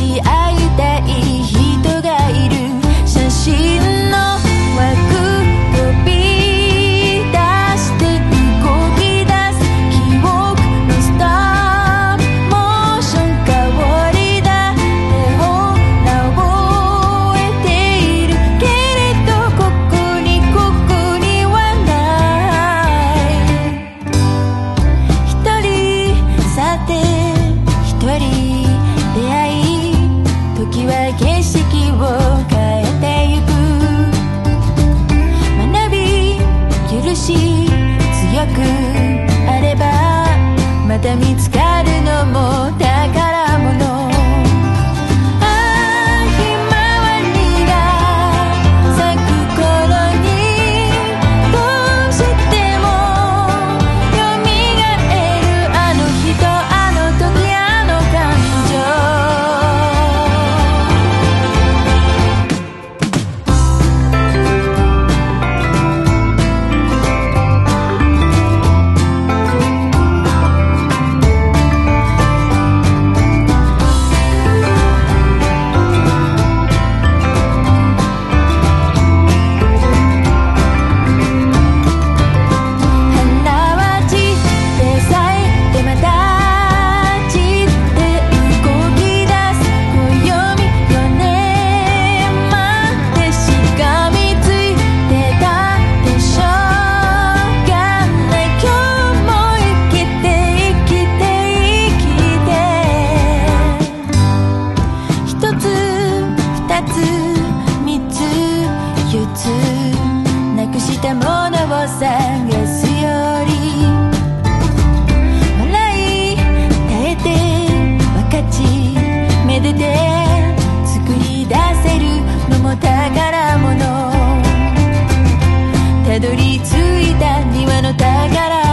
ち会いたい人がいる。写真の枠飛び出して動き出す記憶のストップモーション香りだってを覚えているけれど、ここにはない。一人さて一人出会い、時は景色を強くあればまた見つかるのも宝物。なくしたものを探すより笑い耐えて分かちめでて作り出せるのも宝物。たどり着いた庭の宝物。